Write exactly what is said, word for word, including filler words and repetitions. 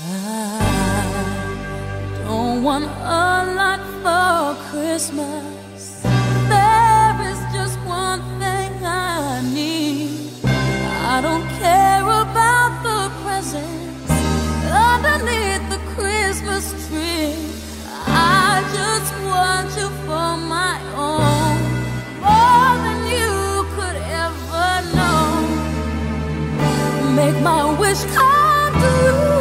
I don't want a lot for Christmas. There is just one thing I need. I don't care about the presents underneath the Christmas tree. I just want you for my own, more than you could ever know. Make my wish come true.